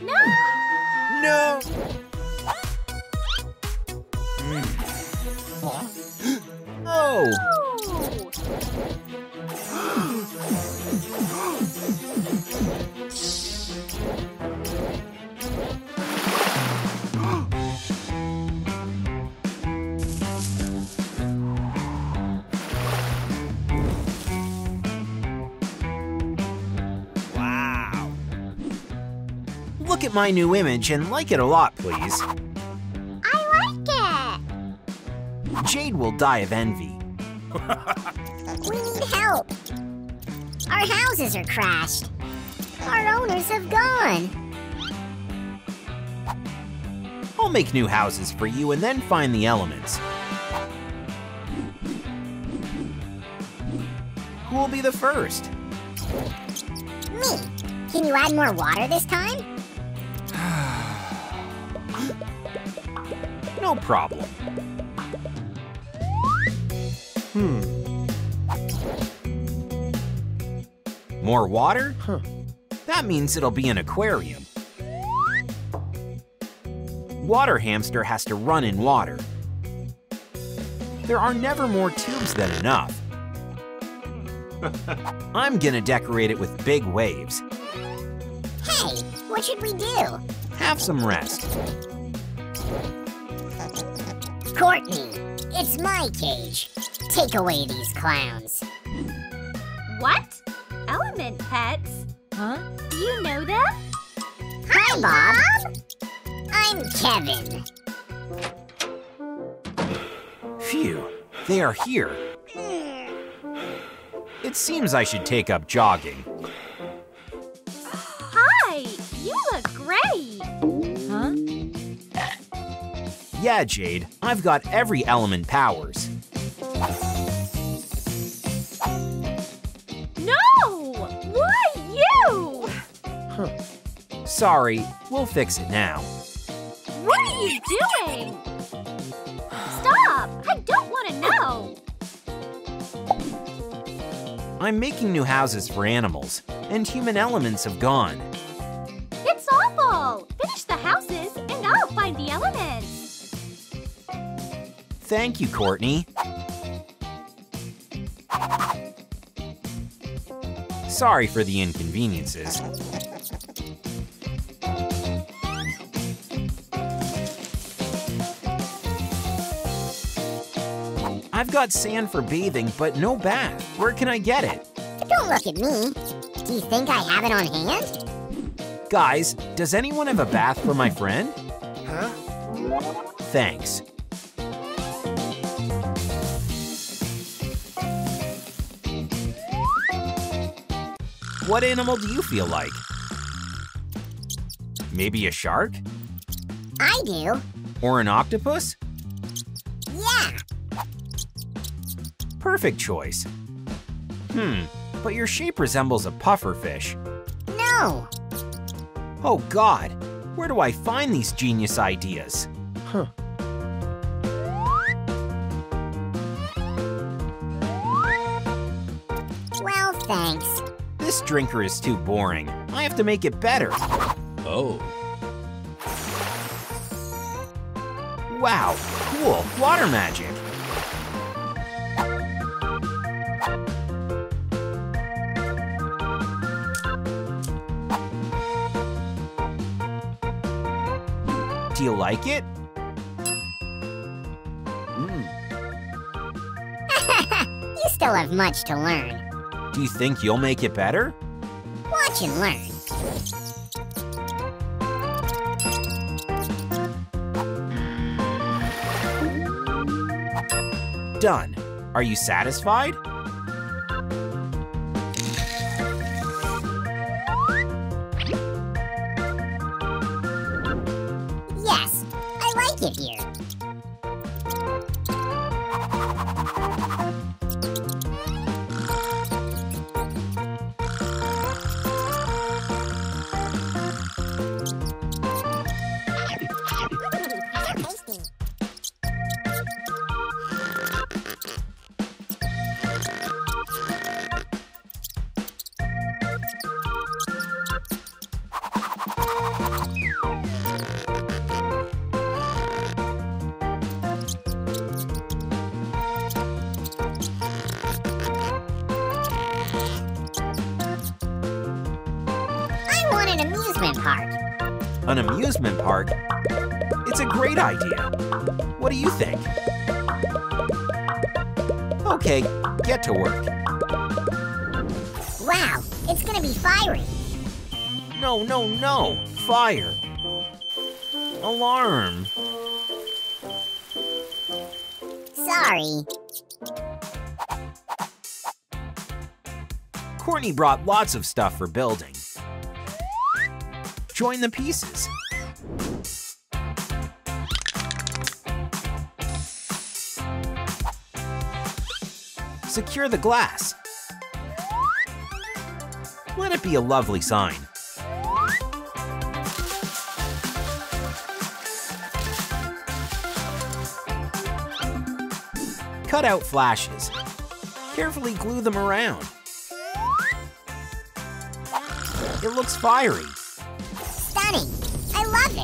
No! No! Mm. Oh! Look at my new image and like it a lot, please. I like it! Jade will die of envy. We need help! Our houses are crashed. Our owners have gone. I'll make new houses for you and then find the elements. Who will be the first? Me! Can you add more water this time? No problem. More water? Huh. That means it'll be an aquarium. Water hamster has to run in water. There are never more tubes than enough. I'm gonna decorate it with big waves. Hey, what should we do? Have some rest. Courtney, it's my cage. Take away these clowns. What? Element pets? Huh? Do you know them? Hi, Bob. I'm Kevin. Phew, they are here. It seems I should take up jogging. Hi, you look great. Huh? Yeah, Jade, I've got every element powers. No! Why you? Huh. Sorry, we'll fix it now. What are you doing? Stop! I don't want to know! I'm making new houses for animals, and human elements have gone. It's awful! Finish the houses, and I'll find the elements. Thank you, Courtney. Sorry for the inconveniences. I've got sand for bathing, but no bath. Where can I get it? Don't look at me. Do you think I have it on hand? Guys, does anyone have a bath for my friend? Huh? Thanks. What animal do you feel like? Maybe a shark? I do. Or an octopus? Yeah. Perfect choice. But your shape resembles a pufferfish. No. Oh God, where do I find these genius ideas? Huh. Well, thanks. This drinker is too boring. I have to make it better. Oh. Wow, cool, water magic. Do you like it? You still have much to learn. Do you think you'll make it better? Watch and learn. Done. Are you satisfied? Yes, I like it here. amusement park. An amusement park? It's a great idea. What do you think? Okay, get to work. Wow, it's gonna be fiery. No, no, no, fire. Alarm. Sorry. Courtney brought lots of stuff for building. Join the pieces. Secure the glass. Let it be a lovely sign. Cut out flashes. Carefully glue them around. It looks fiery. Stunning! I love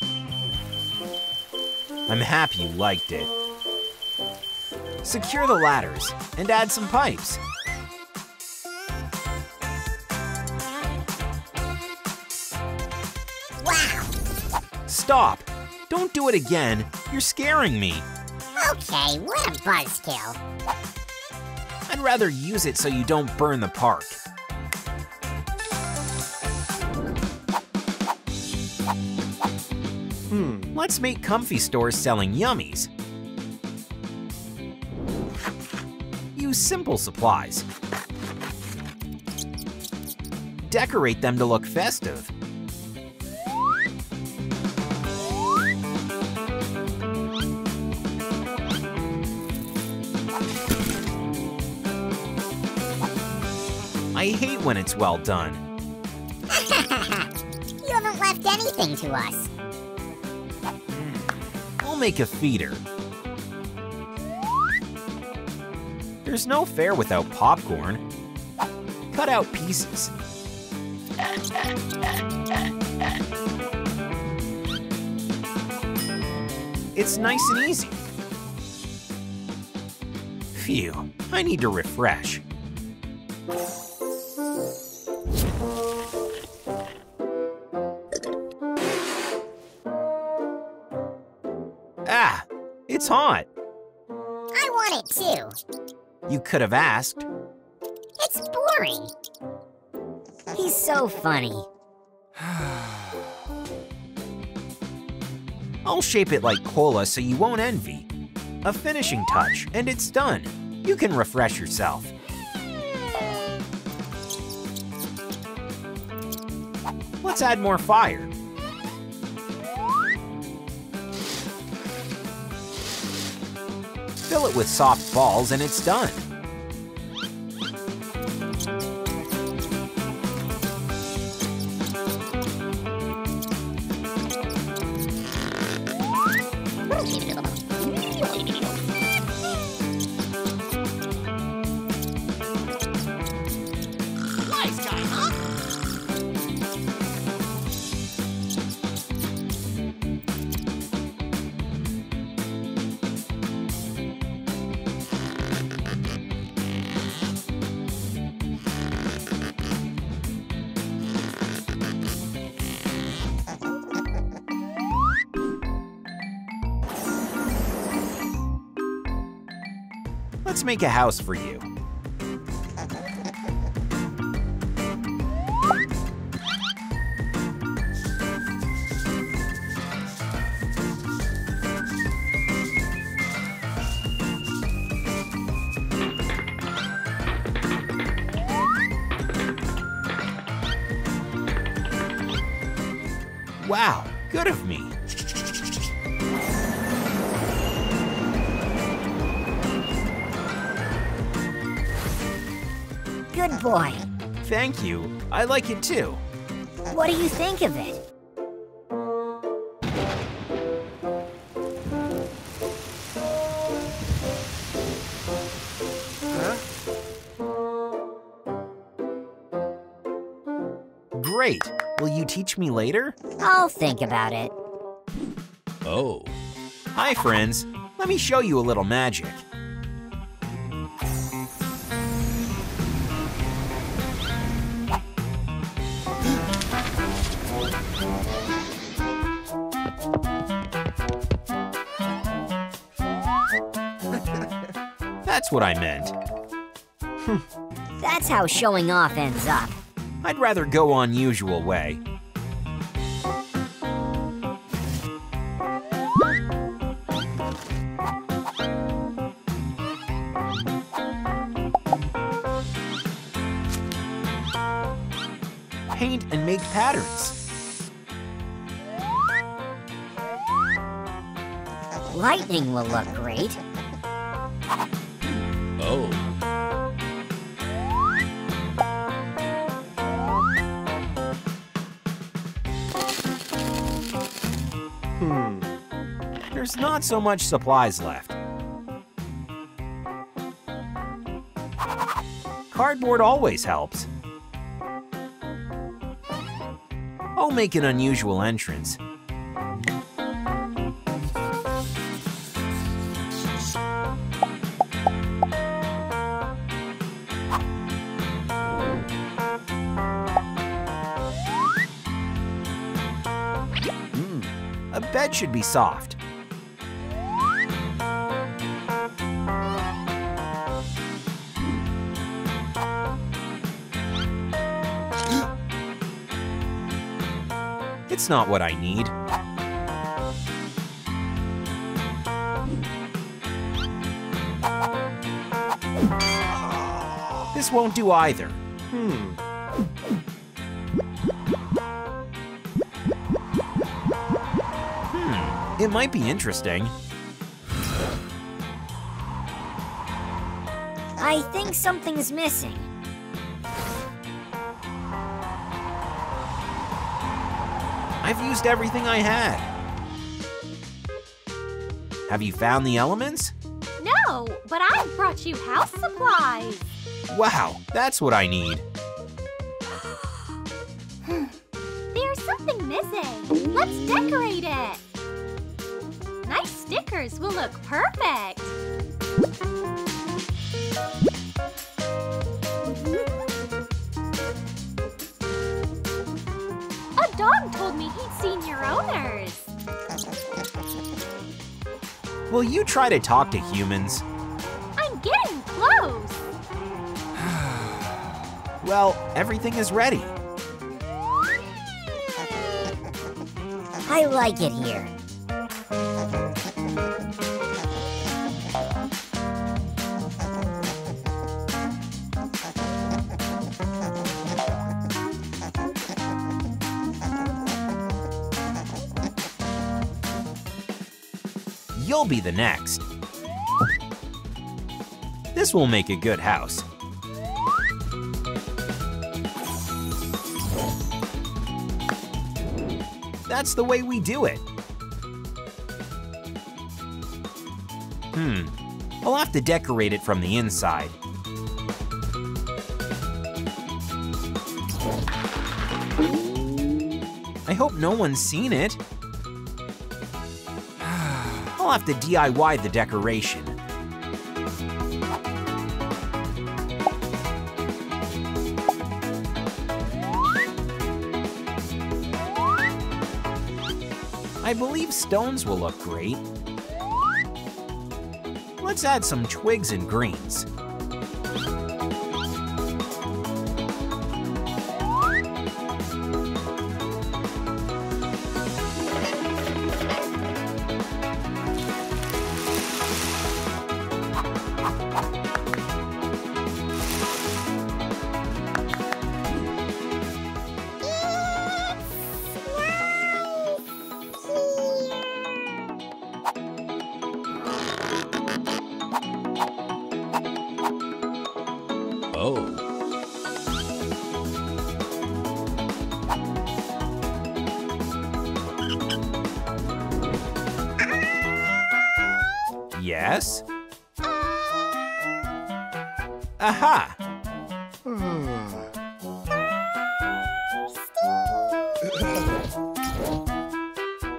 it! I'm happy you liked it. Secure the ladders and add some pipes. Wow! Stop! Don't do it again. You're scaring me. Okay, what a buzzkill. I'd rather use it so you don't burn the park. Let's make comfy stores selling yummies. Use simple supplies. Decorate them to look festive. I hate when it's well done. You haven't left anything to us. Make a feeder. There's no fair without popcorn. Cut out pieces. It's nice and easy. Phew, I need to refresh. It's hot. I want it too. You could have asked. It's boring. He's so funny. I'll shape it like cola so you won't envy. A finishing touch and it's done. You can refresh yourself. Let's add more fire. Fill it with soft balls and it's done. Nice guy, Let's make a house for you. Wow, good of me. Good boy. Thank you. I like it too. What do you think of it? Huh? Great. Will you teach me later? I'll think about it. Oh. Hi, friends. Let me show you a little magic. That's what I meant. That's how showing off ends up. I'd rather go unusual way. Paint and make patterns. Lightning will look great. Oh. There's not so much supplies left. Cardboard always helps. I'll make an unusual entrance. A bed should be soft. It's not what I need. This won't do either. It might be interesting. I think something's missing. I've used everything I had. Have you found the elements? No, but I brought you house supplies. Wow, that's what I need. There's something missing. Let's decorate it. Nice stickers will look perfect. A dog told me he'd seen your owners. Will you try to talk to humans? I'm getting close. Well, everything is ready. I like it here. You'll be the next. This will make a good house. That's the way we do it. I'll have to decorate it from the inside. I hope no one's seen it. I'll have to DIY the decoration. I believe stones will look great. Let's add some twigs and greens. Yes? Aha!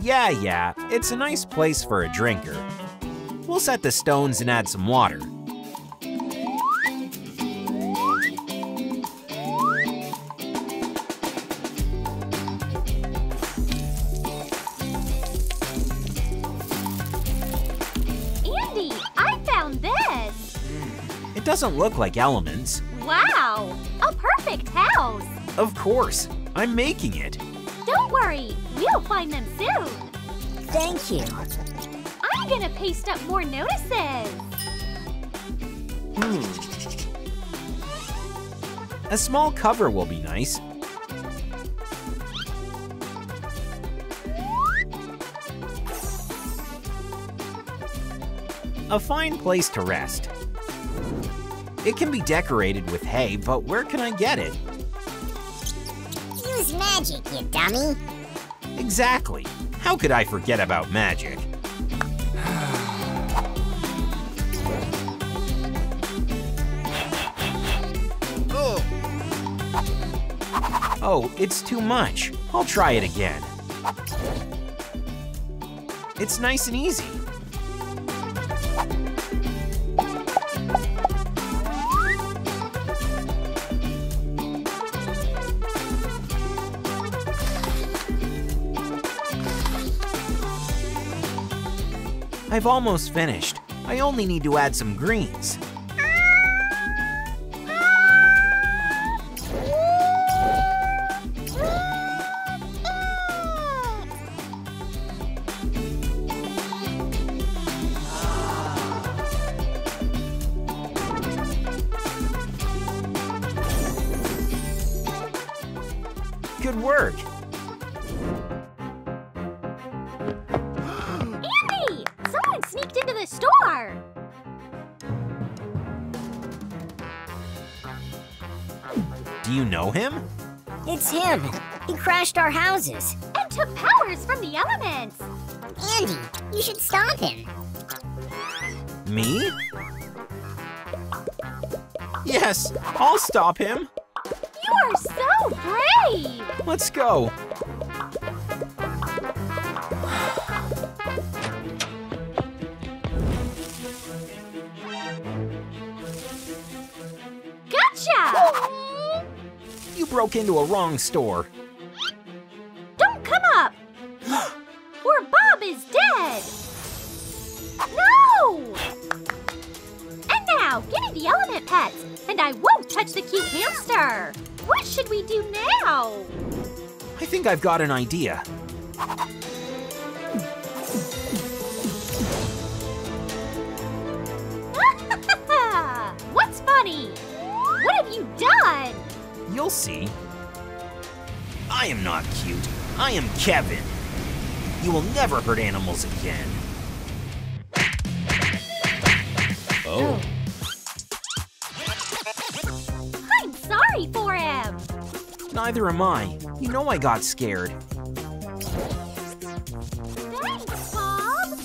Yeah, it's a nice place for a drinker. We'll set the stones and add some water. doesn't look like elements. Wow, a perfect house. Of course, I'm making it. Don't worry, we'll find them soon. Thank you. I'm gonna paste up more notices. A small cover will be nice. A fine place to rest. It can be decorated with hay, but where can I get it? Use magic, you dummy. Exactly. How could I forget about magic? Oh, it's too much. I'll try it again. It's nice and easy. I've almost finished. I only need to add some greens. Good work. Store. Do you know him? It's him. He crashed our houses. And took powers from the elements. Andy, you should stop him. Me? Yes, I'll stop him. You are so brave. Let's go. You broke into a wrong store. Don't come up! Or Bob is dead! No! And now, give me the element pets, and I won't touch the cute hamster! What should we do now? I think I've got an idea. What's funny? What have you done? You'll see. I am not cute. I am Kevin. You will never hurt animals again. Oh. I'm sorry for him. Neither am I. You know I got scared. Thanks, Bob.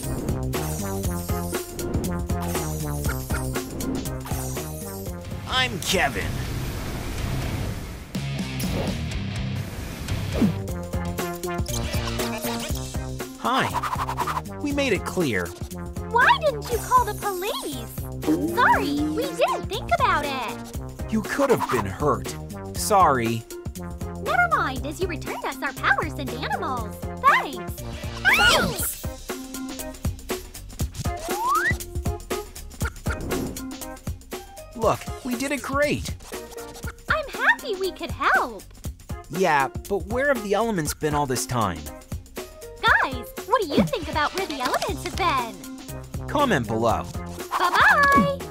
I'm Kevin. Hi. We made it clear. Why didn't you call the police? Sorry, we didn't think about it. You could have been hurt. Sorry. Never mind, as you returned us our powers and animals. Thanks. Thanks! Look, we did it great. I'm happy we could help. Yeah, but where have the elements been all this time? Guys, what do you think about where the elements have been? Comment below. Bye-bye!